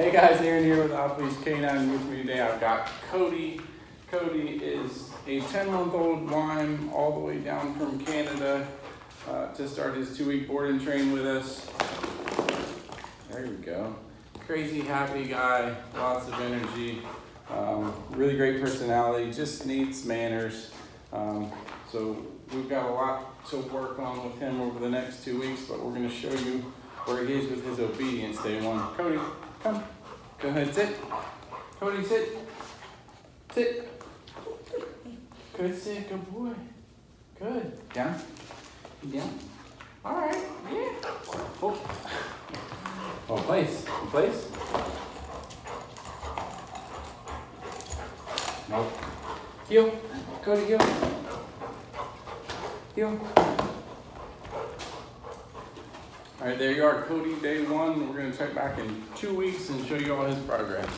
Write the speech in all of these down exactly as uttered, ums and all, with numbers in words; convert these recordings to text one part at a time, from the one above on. Hey guys, Aaron here with Oddly's Canine. With me today I've got Kodi. Kodi is a ten month old Lime all the way down from Canada uh, to start his two week board and train with us. There we go. Crazy happy guy, lots of energy, um, really great personality, just needs manners. Um, so we've got a lot to work on with him over the next two weeks, but we're going to show you where he is with his obedience day one. Kodi. Come, go ahead, sit. Kodi, sit. Sit. Good sit, good boy. Good. Down. Down. All right, yeah. Oh, oh place, place. Nope. Heel, Kodi, heel. Heel. All right, there you are, Kodi, day one. We're gonna check back in two weeks and show you all his progress.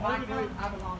Michael Avalon.